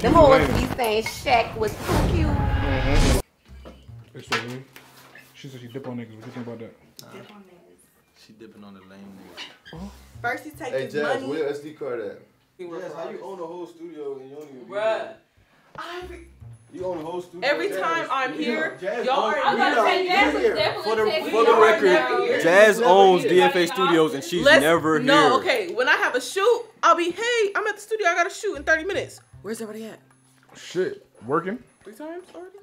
Them hoes be saying Shaq was too cute. It's right here. She said she dip on niggas. What you think about that? Dip on niggas. She dipping on the lame niggas. Huh? First he take his money. Hey Jazz, where your SD card at? Jazz, how you own the whole studio and you don't even be here? You own the whole studio. Every time I'm here, y'all are never here. For the record, Jazz owns DFA Studios and she's never here. No, okay. When I have a shoot, I'll be, hey, I'm at the studio. I got a shoot in 30 minutes. Where's everybody at? Shit, working. 3 times already?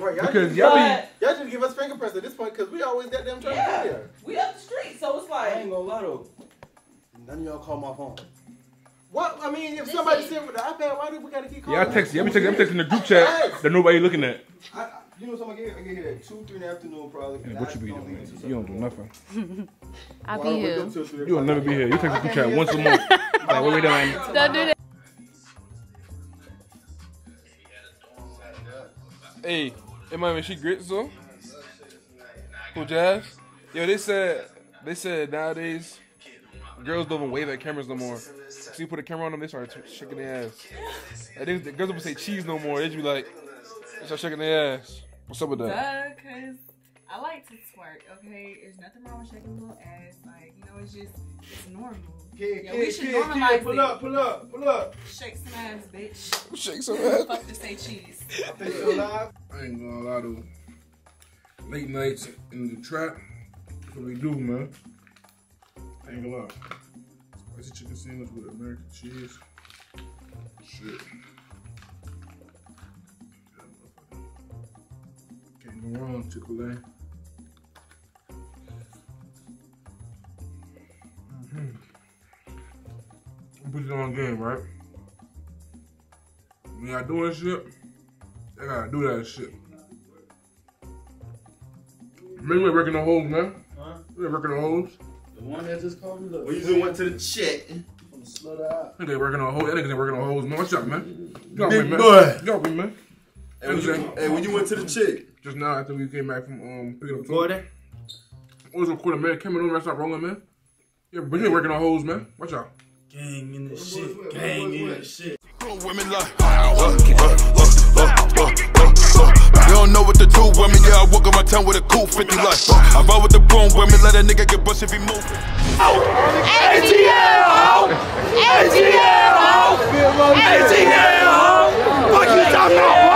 Right, y'all just give us fingerprints at this point because we always that damn trying to get there. We up the street, so it's like. I ain't gonna lie though. None of y'all call my phone. What? I mean, if somebody sitting with the iPad, why do we gotta keep calling? Yeah, I text you. I'm texting the group chat that nobody looking at. You know something? I get here at 2, 3 in the afternoon probably. And what you be doing, man? You don't do nothing. I'll be here. You'll never be here. You text the group chat once a month. Like, what we doing? Don't do that. Hey, man, she grits though? Who, Jazz? Yo, they said nowadays girls don't even wave at cameras no more. So you put a camera on them, they start shaking their ass. And then the girls don't say cheese no more. They just be like, they start shaking their ass. What's up with that? Because I like to twerk, okay? There's nothing wrong with shaking a little ass. Like, you know, it's just, it's normal. Yeah, we should normalize it. Pull up. Shake some ass, bitch. Shake some ass. Fuck to say cheese. I think you're alive. I ain't gonna lie to late nights in the trap. That's what we do, man. I ain't gonna lie. Spicy chicken sandwich with American cheese. Shit. Can't go wrong, Chick-fil-A. Put it on game, right? When y'all doing shit, I gotta do that shit. Maybe we're working the holes, man. Huh? We're working the holes. The one that just called me, look. Well, you just went to the check. I'm gonna slow that out. That nigga working on holes. That nigga ain't working on holes, man. What's up, man? Y'all be, man. Hey, when you went to the check? Just now, after we came back from picking up food. I was recording, man. Came in over and started rolling, man. Yeah, but he ain't working on holes, man. Watch out. Gang in the shit, gang in the shit. Women like, they don't know what to do with me. Yeah, I walk around town with a cool 50 life. I ride with the broom, women let a nigga get busted if he moving. ATL! What you talking about?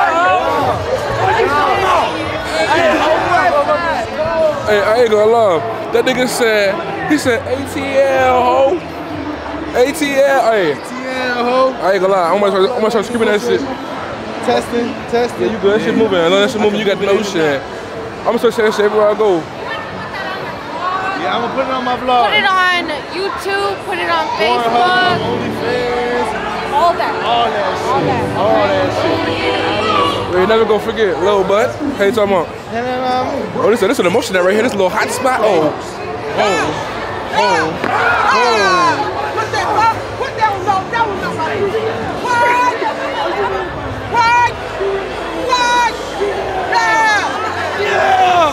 What you talking about? Hey, I ain't gonna lie. That nigga said, he said, ATL, ho. ATL, hey. ATL, ho. I ain't gonna lie. I'm gonna start screaming that shit. Testing. You good? That shit moving. I know that shit moving. You got to know shit. I'm gonna start saying that shit everywhere I go. Yeah, I'm gonna put it on my vlog. Put it on YouTube. Put it on Facebook. OnlyFans. All that shit. Well, you never gonna forget, little bud. Hey, talking about. Oh, this is an emotion right here. This little hot spot. Oh. What? Yeah!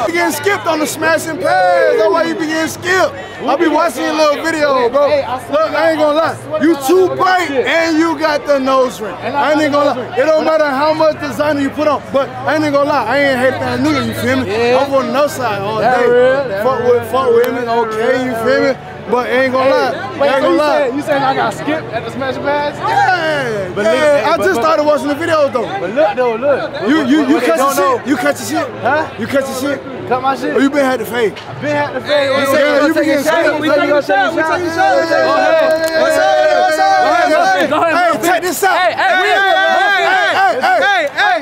You getting skipped on the smashing pads. That's why you be getting skipped. I be watching your little video, bro. Look, I ain't gonna lie. You too bright and you got the nose ring. I ain't gonna lie. It don't matter how much designer you put on, but I ain't gonna lie. I ain't hate that nigga, you feel me? I'm on the outside all day. Fuck with him, okay, you feel me? But ain't gonna lie. Wait, you saying I got skipped at the smash pads? Yeah. But I just started watching the videos though. But look though, look. You catch the shit? You catch the shit? Huh? You catch the shit? Cut my shit? Oh, you been had the fade. I been had the fade. You been getting shot. We taking shots. Hey, check this out.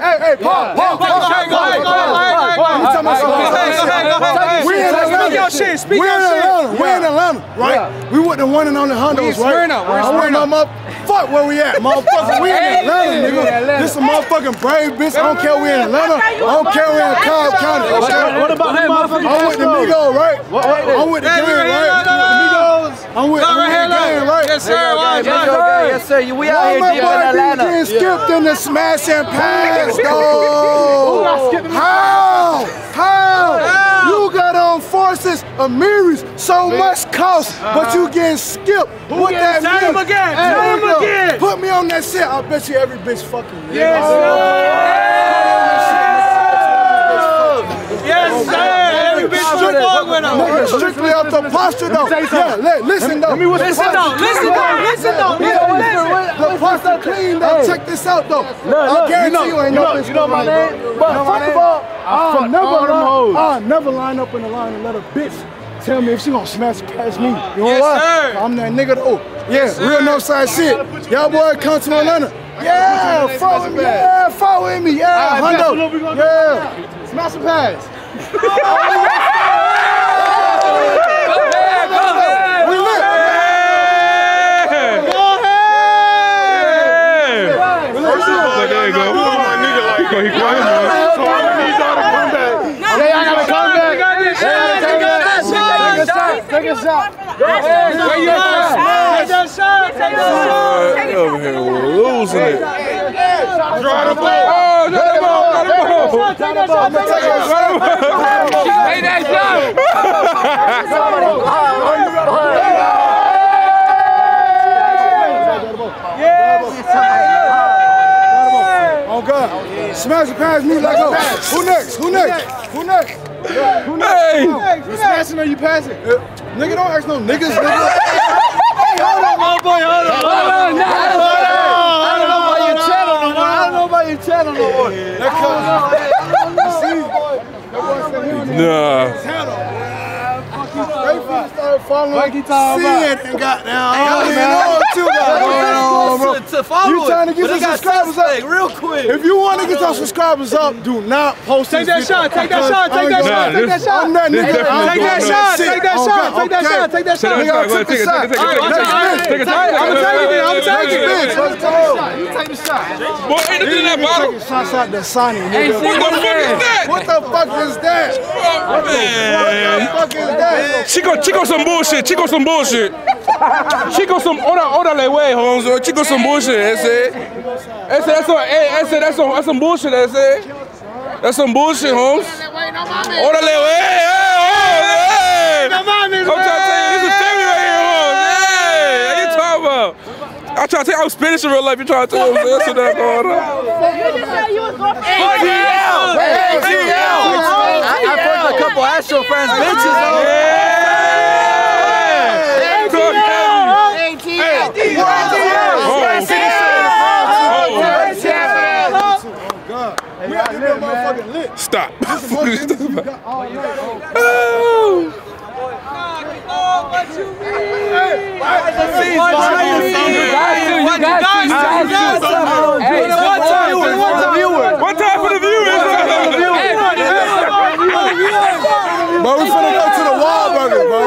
Hey, Paul. We in Atlanta. We're in Atlanta, right? Yeah. We with the one and only Hondos, right? We're up. Fuck where we at, motherfucker. We in Atlanta, nigga. This a motherfucking brave bitch. I don't care we in Atlanta. I don't care we in Cobb County. What about the motherfucker? I'm with the Migos, right? I'm with the gang, right? I'm with the gang, right? Yes, sir. Yes, sir. We out here in Atlanta. You getting skipped in the smash and pass, dog. How? You got on 4. Morris's, Amiri's, so much cost, but you getting skipped. What that means? Tell him again. Tell him again. Put me on that shit. I bet you every bitch fucking. Yes, sir. Yes, sir. Nigga, strictly up the posture though. Yeah, listen though. Listen though. The posture clean though. Check this out though. I guarantee you ain't no bitch. You know my name? But first of all, I'll never line up in the line and let a bitch tell me if she gonna smash past me. You know why? I'm that nigga though. Yeah, real no side shit. Y'all boy come to Atlanta. Yeah, follow me. Yeah, follow me. Yeah, Hundo. Yeah, smash and pass. Smash it past me like go. Who next? Who next? Who next? Who next? You smashing or you passing? Nigga, don't ask no niggas, nigga. Hey, hold on, my boy, hold on. I don't know about your channel no more. You trying to get your subscribers up real quick. If you want to get your subscribers up, do not post this. Take that shot. Take that shot. I'm gonna take it. Boy, anything that bottle. Shots out the Sonny, nigga. What the fuck is that? Chico some bullshit. Chico some orderly way, homes. Chico some bullshit. That's some bullshit, homes. Orderly way. I'm trying to tell you, this is family right here, homes. Hey, what you talking about? I'm trying to tell you, I'm Spanish in real life. You trying to tell me that's what that's going on? You just said you was going for I fucked a couple Astro fans, bitches though. Stop. What time for the viewers? Bro, we finna go to the Wahlburger, bro.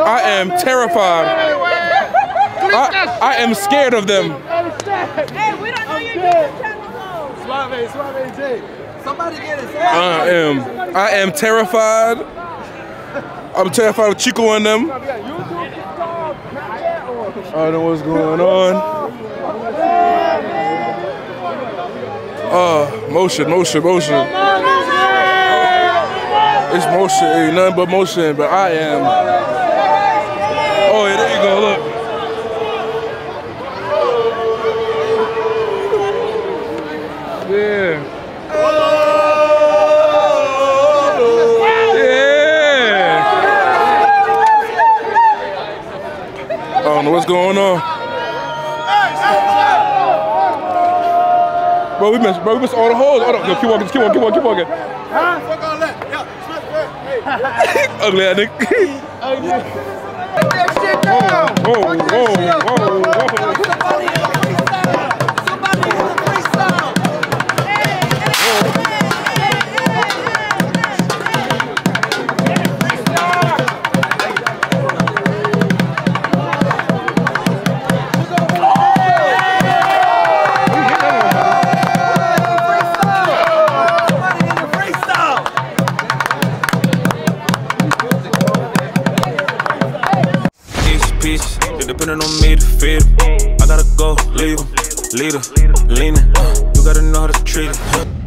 I am terrified. I am scared of them. Hey, we don't know your YouTube channel. Suave J. Somebody get it. I am terrified. I'm terrified of Chico and them. I don't know what's going on. Motion. It's motion, ain't nothing but motion, but I am. Oh, yeah, there you go, look. Yeah. I don't know what's going on. Bro, we missed all the holes. Hold on, keep walking. Huh? Fuck all that. Ugly ass nigga. Put that shit down. Whoa. Somebody in the freestyle. Hey, freestyle. depending on me to feed him. I gotta go, leave him, leader, leaning. You gotta know how to treat him.